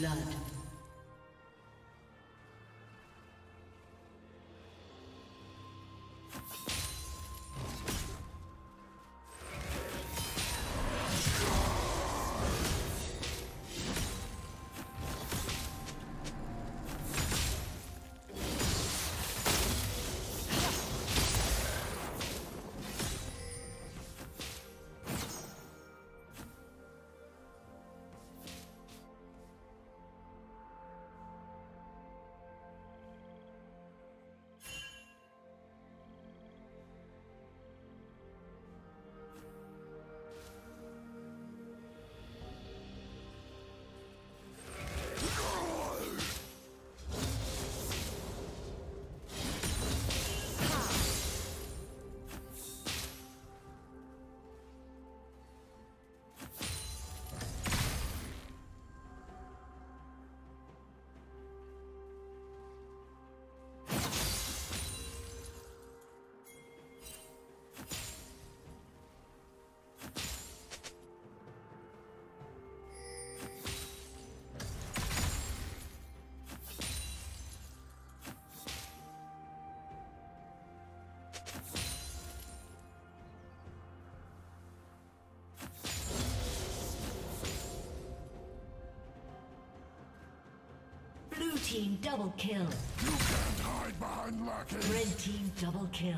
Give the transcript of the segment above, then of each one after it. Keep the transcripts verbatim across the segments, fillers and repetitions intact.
blood. Blue team double kill. You can't hide behind lackeys. Red team double kill.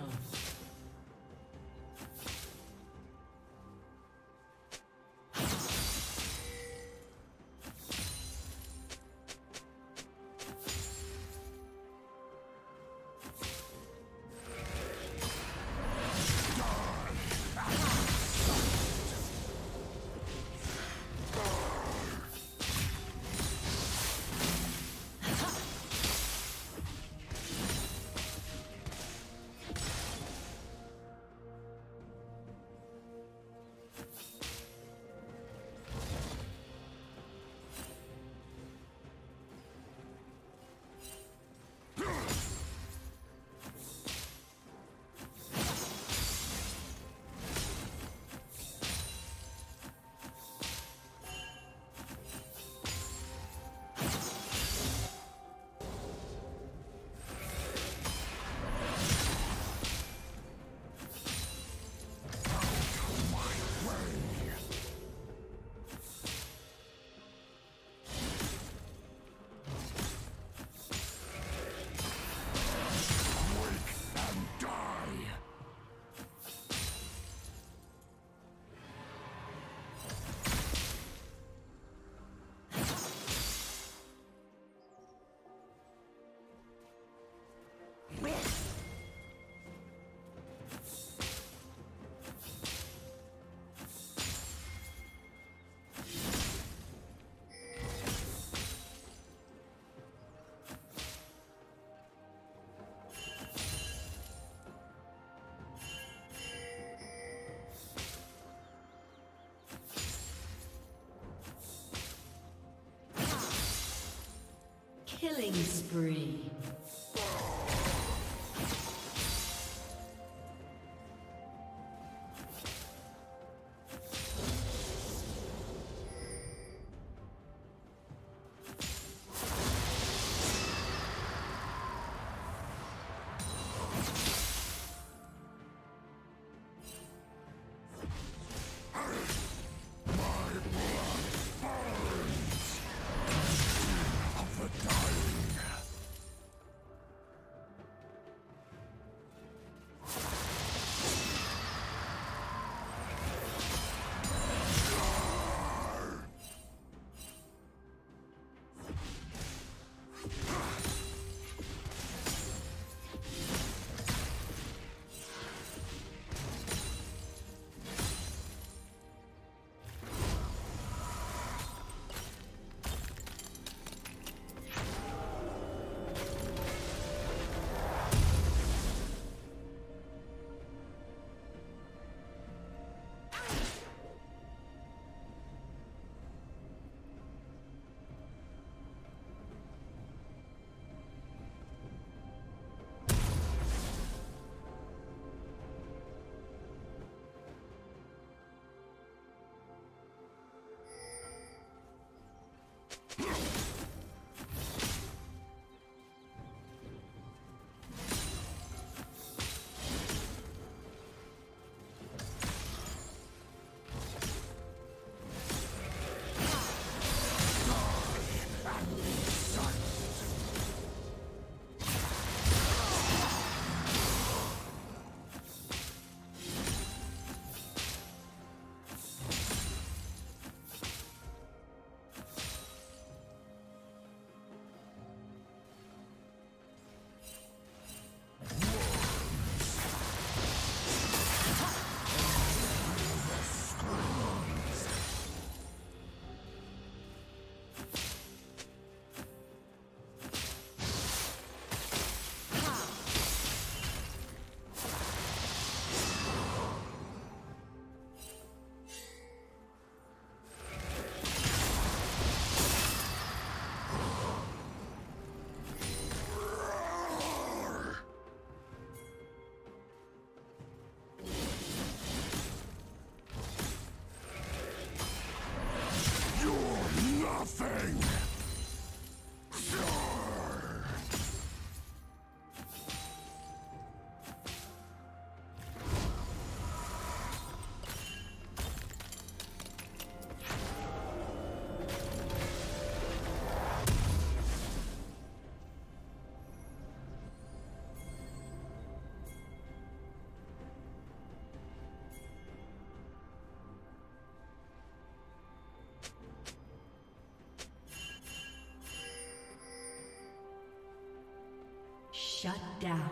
Killing spree. No! Shut down.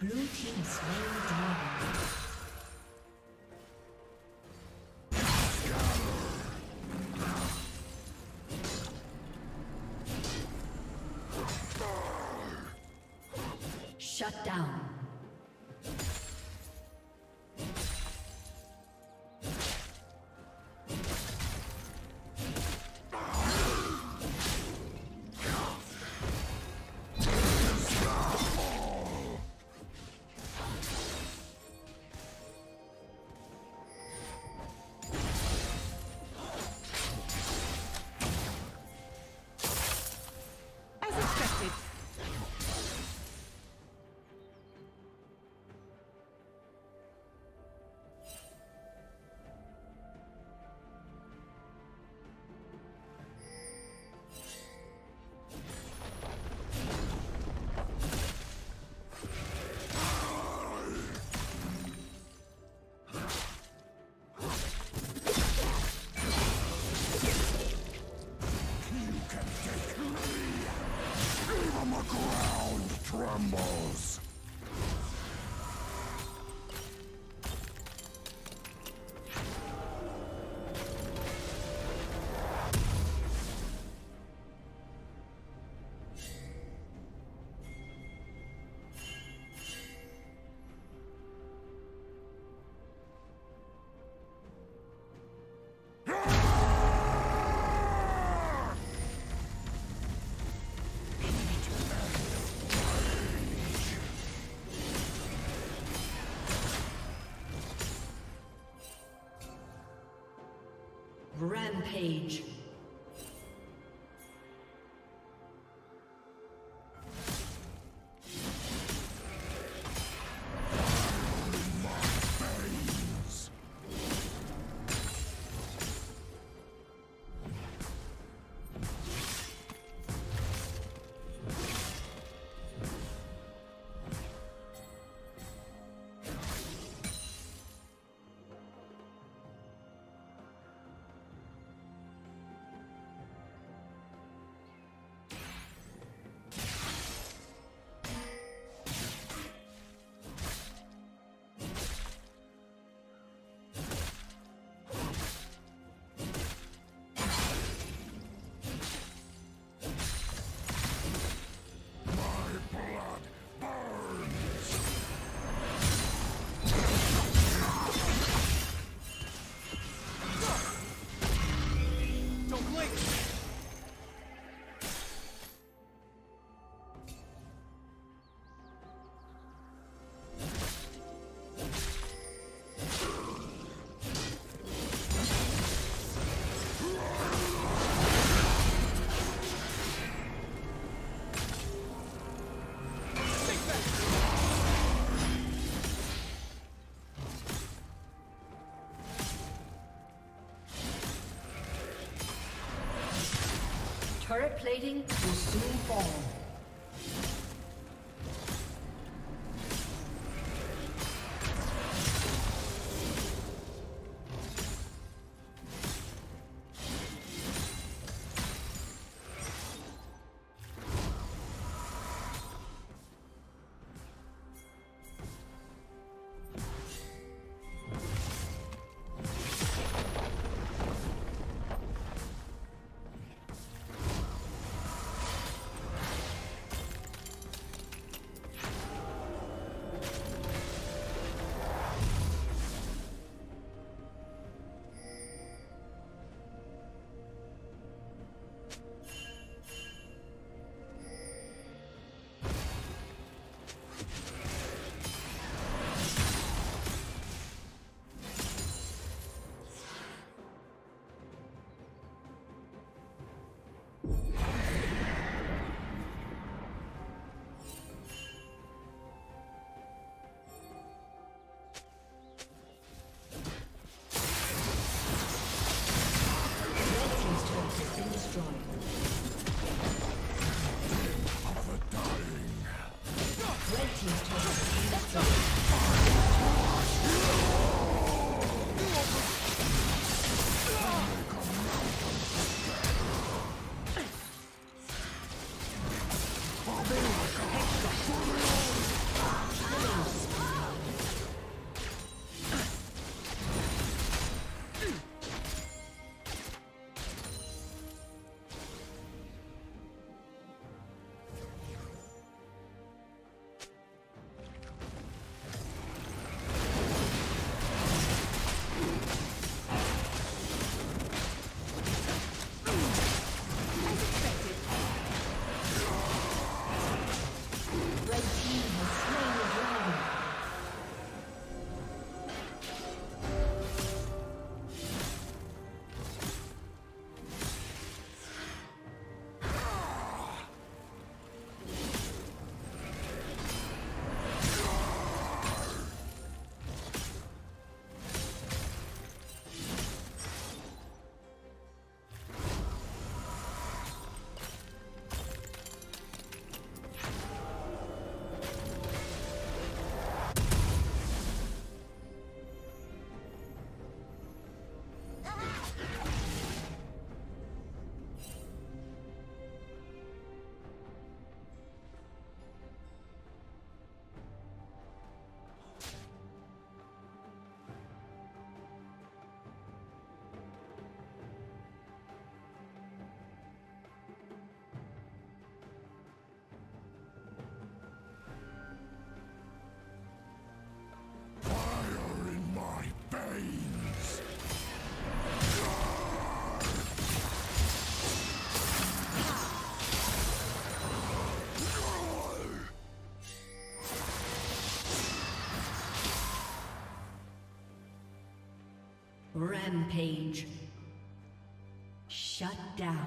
Blue team slain dragon. Shut down. Rampage. Turret plating will soon fall. Rampage. Shut down.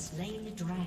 Slain the dragon.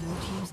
Blue team's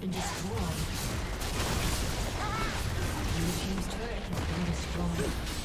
Destroyed. Your team's turret has been destroyed.